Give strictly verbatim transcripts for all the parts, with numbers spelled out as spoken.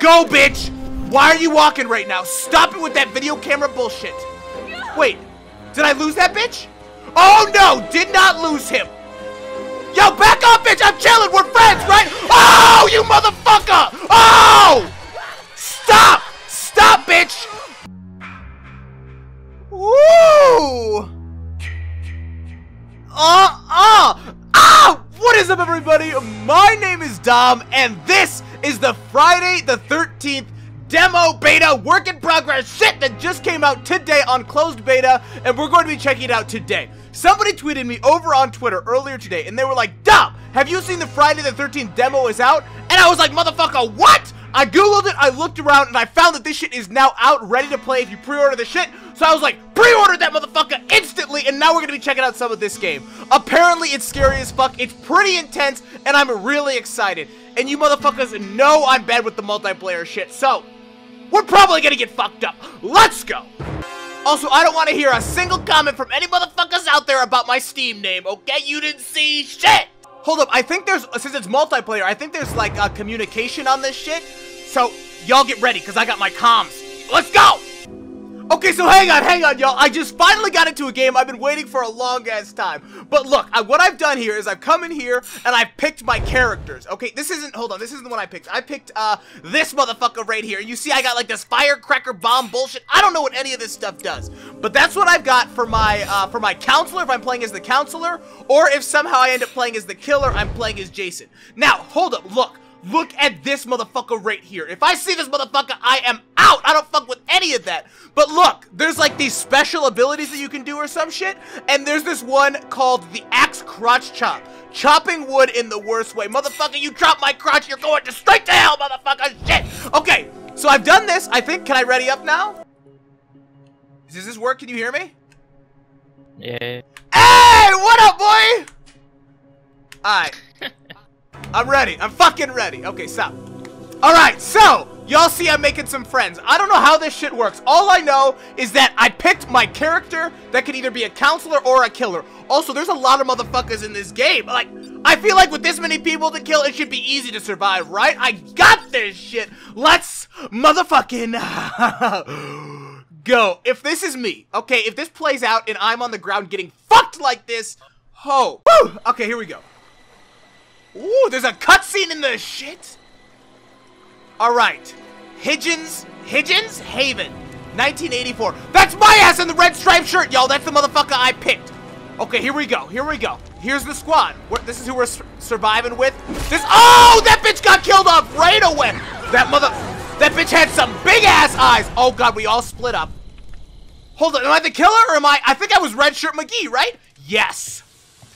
Go, bitch! Why are you walking right now? Stop it with that video camera bullshit. Wait, did I lose that bitch? Oh no, did not lose him. Yo, back up, bitch! I'm chilling. We're friends, right? Oh, you motherfucker! Oh! Stop! Stop, bitch! Ooh! Uh-uh! Ow! What is up, everybody? My name is Dom, and this is the Friday the thirteenth demo beta work in progress shit that just came out today on closed beta, and we're going to be checking it out today. Somebody tweeted me over on Twitter earlier today, and they were like, Dom, have you seen the Friday the thirteenth demo is out? And I was like, motherfucker, what? I googled it, I looked around, and I found that this shit is now out, ready to play if you pre-order the shit. So I was like, pre-ordered that motherfucker instantly, and now we're gonna be checking out some of this game. Apparently it's scary as fuck, it's pretty intense, and I'm really excited. And you motherfuckers know I'm bad with the multiplayer shit, so we're probably gonna get fucked up. Let's go! Also, I don't want to hear a single comment from any motherfuckers out there about my Steam name, okay? You didn't see shit! Hold up, I think there's, since it's multiplayer, I think there's like a communication on this shit. So, y'all get ready, because I got my comms. Let's go! Okay, so hang on, hang on, y'all. I just finally got into a game I've been waiting for a long-ass time. But look, I, what I've done here is I've come in here, and I've picked my characters. Okay, this isn't, hold on, this isn't the one I picked. I picked, uh, this motherfucker right here. You see I got, like, this firecracker bomb bullshit. I don't know what any of this stuff does. But that's what I've got for my, uh, for my counselor, if I'm playing as the counselor. Or if somehow I end up playing as the killer, I'm playing as Jason. Now, hold up, look. Look at this motherfucker right here. If I see this motherfucker, I am out. I don't fuck with any of that. But look, there's like these special abilities that you can do or some shit. And there's this one called the axe crotch chop. Chopping wood in the worst way. Motherfucker, you drop my crotch, you're going to straight to hell, motherfucker. Shit. Okay, so I've done this. I think, can I ready up now? Does this work? Can you hear me? Yeah. Hey, what up, boy? All right. I'm ready. I'm fucking ready. Okay, stop. Alright, so, y'all see I'm making some friends. I don't know how this shit works. All I know is that I picked my character that could either be a counselor or a killer. Also, there's a lot of motherfuckers in this game. Like, I feel like with this many people to kill, it should be easy to survive, right? I got this shit. Let's motherfucking go. If this is me, okay, if this plays out and I'm on the ground getting fucked like this, ho. Woo! Okay, here we go. Ooh, there's a cutscene in the shit. All right, Higgins, Higgins Haven, nineteen eighty-four. That's my ass in the red striped shirt, y'all. That's the motherfucker I picked. Okay, here we go. Here we go. Here's the squad. We're, this is who we're sur surviving with. This. Oh, that bitch got killed off right away. That mother. That bitch had some big ass eyes. Oh God, we all split up. Hold on. Am I the killer or am I? I think I was Red Shirt McGee, right? Yes.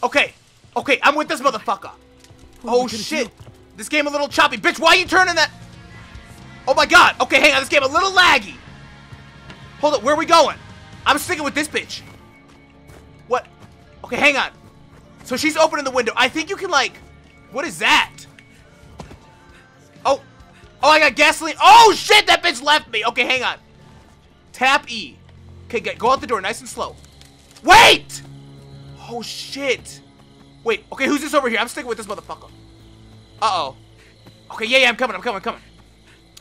Okay. Okay, I'm with this motherfucker. Oh, oh shit, this game a little choppy. Bitch, why are you turning that? Oh my God, okay, hang on, this game a little laggy. Hold up, where are we going? I'm sticking with this bitch. What? Okay, hang on. So she's opening the window. I think you can like, what is that? Oh, oh, I got gasoline. Oh shit, that bitch left me. Okay, hang on. Tap E. Okay, get, go out the door, nice and slow. Wait! Oh shit. Wait, okay, who's this over here? I'm sticking with this motherfucker. Uh-oh. Okay, yeah, yeah, I'm coming, I'm coming, I'm coming.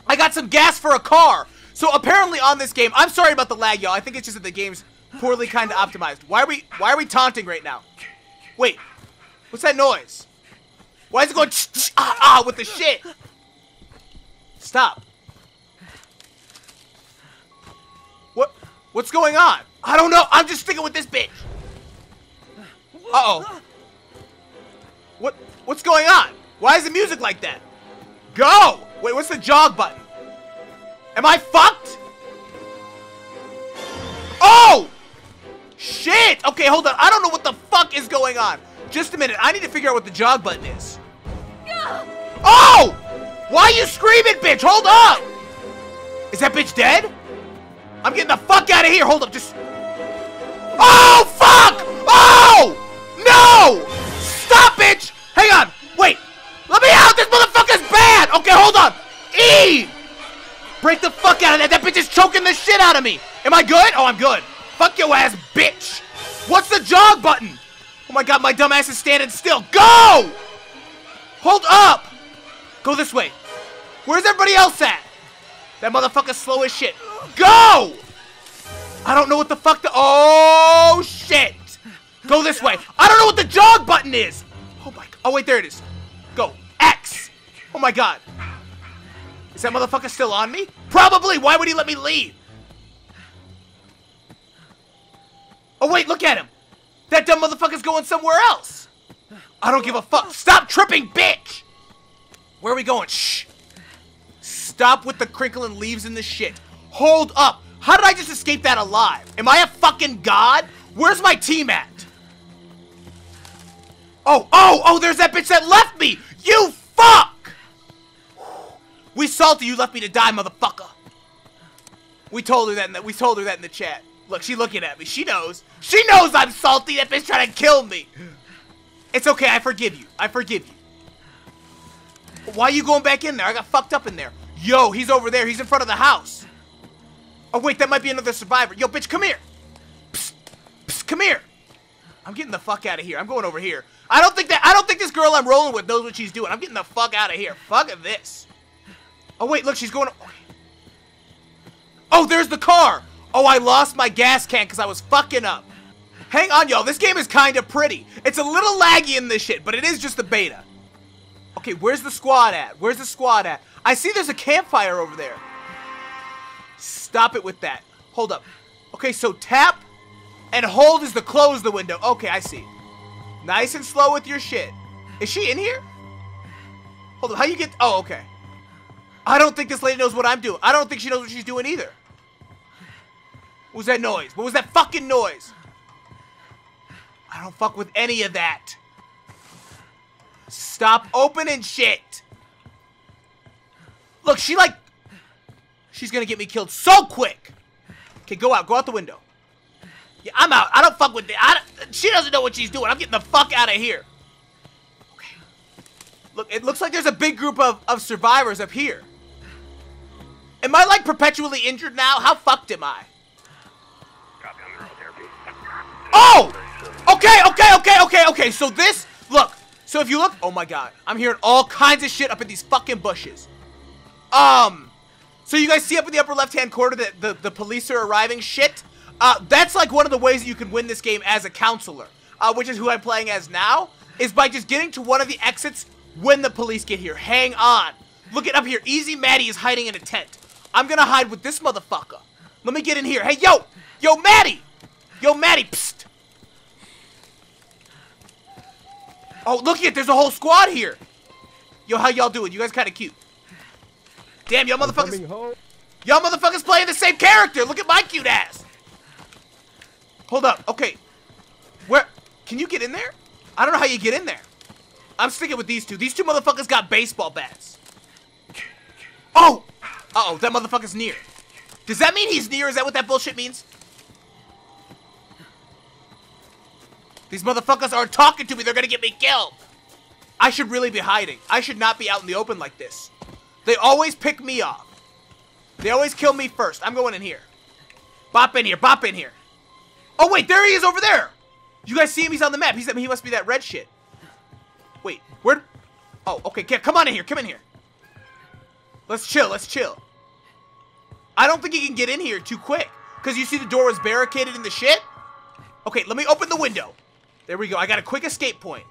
I got some gas for a car. So apparently on this game, I'm sorry about the lag, y'all. I think it's just that the game's poorly kind of optimized. Why are we, why are we taunting right now? Wait, what's that noise? Why is it going ah, ah with the shit? Stop. What, what's going on? I don't know, I'm just sticking with this bitch. Uh-oh. What? What's going on? Why is the music like that? Go! Wait, what's the jog button? Am I fucked? Oh! Shit! Okay, hold on. I don't know what the fuck is going on. Just a minute. I need to figure out what the jog button is. Oh! Why are you screaming, bitch? Hold up! Is that bitch dead? I'm getting the fuck out of here. Hold up. Just... Oh, fuck! Oh! No! Stop, bitch! Hang on! Wait! Let me out! This motherfucker's bad! Okay, hold on! E! Break the fuck out of that! That bitch is choking the shit out of me! Am I good? Oh, I'm good. Fuck your ass, bitch! What's the jog button? Oh my God, my dumb ass is standing still. Go! Hold up! Go this way. Where's everybody else at? That motherfucker's slow as shit. Go! I don't know what the fuck the- Oh, shit! Go this way. I don't know what the jog button is! Oh my god. Oh, wait, there it is. Go. X! Oh my god. Is that motherfucker still on me? Probably! Why would he let me leave? Oh, wait, look at him! That dumb motherfucker's going somewhere else! I don't give a fuck. Stop tripping, bitch! Where are we going? Shh! Stop with the crinkling leaves in the shit. Hold up! How did I just escape that alive? Am I a fucking god? Where's my team at? Oh, oh, oh, there's that bitch that left me! You fuck! We salty, you left me to die, motherfucker. We told her that in the, we told her that in the chat. Look, she looking at me. She knows. She knows I'm salty. That bitch trying to kill me. It's okay, I forgive you. I forgive you. Why are you going back in there? I got fucked up in there. Yo, he's over there. He's in front of the house. Oh, wait, that might be another survivor. Yo, bitch, come here. Psst, psst, come here. I'm getting the fuck out of here. I'm going over here. I don't think that- I don't think this girl I'm rolling with knows what she's doing. I'm getting the fuck out of here. Fuck this. Oh, wait, look, she's going- Oh, there's the car. Oh, I lost my gas can because I was fucking up. Hang on, y'all. This game is kind of pretty. It's a little laggy in this shit, but it is just the beta. Okay, where's the squad at? Where's the squad at? I see there's a campfire over there. Stop it with that. Hold up. Okay, so tap and hold is to close the window. Okay, I see. Nice and slow with your shit. Is she in here? Hold on, how you get... Oh, okay. I don't think this lady knows what I'm doing. I don't think she knows what she's doing either. What was that noise? What was that fucking noise? I don't fuck with any of that. Stop opening shit. Look, she like... She's gonna get me killed so quick. Okay, go out. Go out the window. Yeah, I'm out. I don't fuck with that. She doesn't know what she's doing. I'm getting the fuck out of here. Okay. Look, it looks like there's a big group of, of survivors up here. Am I, like, perpetually injured now? How fucked am I? Oh! Okay, okay, okay, okay, okay. So this, look. So if you look, oh my god. I'm hearing all kinds of shit up in these fucking bushes. Um, so you guys see up in the upper left-hand corner that the, the police are arriving? Shit. Uh, that's like one of the ways that you can win this game as a counselor, uh, which is who I'm playing as now, is by just getting to one of the exits when the police get here. Hang on. Look it up here. Easy Maddie is hiding in a tent. I'm gonna hide with this motherfucker. Let me get in here. Hey, yo! Yo, Maddie! Yo, Maddie! Psst! Oh, look it! There's a whole squad here! Yo, how y'all doing? You guys kinda cute. Damn, y'all motherfuckers... Y'all motherfuckers playing the same character! Look at my cute ass! Hold up, okay. Where, can you get in there? I don't know how you get in there. I'm sticking with these two. These two motherfuckers got baseball bats. Oh! Uh-oh, that motherfucker's near. Does that mean he's near? Is that what that bullshit means? These motherfuckers aren't talking to me. They're gonna get me killed. I should really be hiding. I should not be out in the open like this. They always pick me off. They always kill me first. I'm going in here. Bop in here, bop in here. Oh, wait, there he is over there. You guys see him? He's on the map. He's, he must be that red shit. Wait, where? Oh, okay. Come on in here. Come in here. Let's chill. Let's chill. I don't think he can get in here too quick. Because you see the door was barricaded in the shit? Okay, let me open the window. There we go. I got a quick escape point.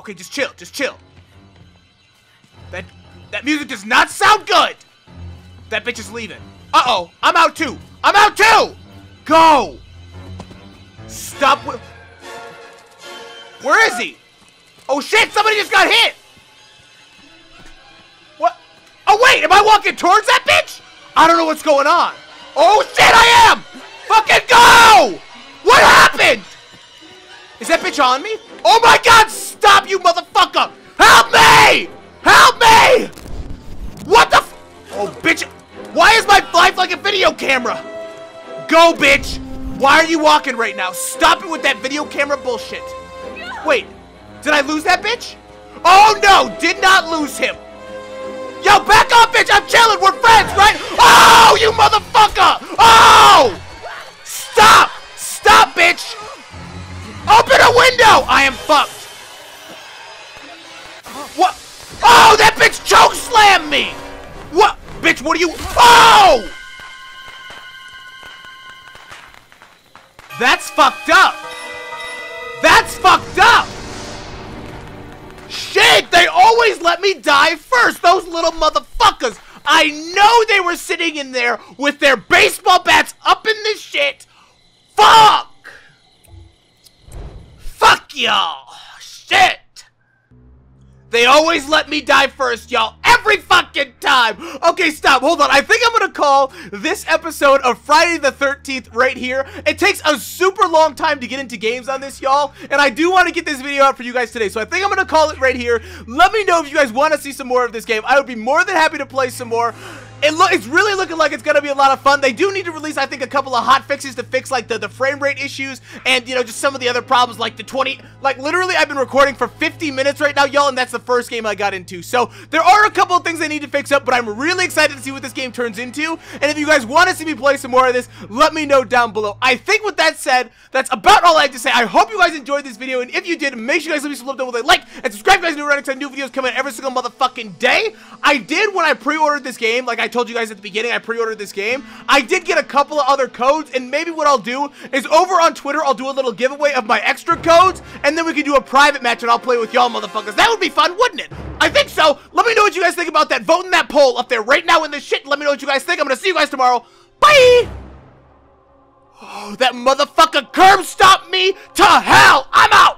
Okay, just chill. Just chill. That, that music does not sound good. That bitch is leaving. Uh-oh. I'm out too. I'm out too. Go. Stop with... Where is he? Oh shit, somebody just got hit! What? Oh wait, am I walking towards that bitch? I don't know what's going on. Oh shit, I am! Fucking go! What happened? Is that bitch on me? Oh my god, stop you motherfucker! Help me! Help me! What the f- Oh bitch, why is my life like a video camera? Go bitch! Why are you walking right now? Stop it with that video camera bullshit. Wait, did I lose that bitch? Oh no, did not lose him. Yo, back up, bitch, I'm chilling, we're friends, right? Oh, you motherfucker! Oh! Stop! Stop, bitch! Open a window! I am fucked. What? Oh, that bitch choke slammed me! What? Bitch, bitch, what are you? Oh! That's fucked up. That's fucked up. Shit, they always let me die first, those little motherfuckers. I know they were sitting in there with their baseball bats up in this shit. Fuck. Fuck y'all. Shit. They always let me die first, y'all. Every fucking time. Okay, stop. Hold on. I think I'm going to call this episode of Friday the thirteenth right here. It takes a super long time to get into games on this, y'all. And I do want to get this video out for you guys today. So I think I'm going to call it right here. Let me know if you guys want to see some more of this game. I would be more than happy to play some more. It lo it's really looking like it's going to be a lot of fun. They do need to release, I think, a couple of hot fixes to fix, like, the, the frame rate issues and, you know, just some of the other problems, like the twenty... Like, literally, I've been recording for fifty minutes right now, y'all, and that's the first game I got into. So, there are a couple of things I need to fix up, but I'm really excited to see what this game turns into. And if you guys want to see me play some more of this, let me know down below. I think with that said, that's about all I have to say. I hope you guys enjoyed this video, and if you did, make sure you guys leave me some love down with a like, and subscribe to guys new Runix. I have new videos coming every single motherfucking day. I did, when I pre-ordered this game, like I I told you guys at the beginning, I pre-ordered this game. I did get a couple of other codes, and maybe what I'll do is over on Twitter, I'll do a little giveaway of my extra codes, and then we can do a private match, and I'll play with y'all motherfuckers. That would be fun, wouldn't it? I think so. Let me know what you guys think about that. Vote in that poll up there right now in this shit. Let me know what you guys think. I'm gonna see you guys tomorrow. Bye! Oh, that motherfucker curb stomped me to hell. I'm out!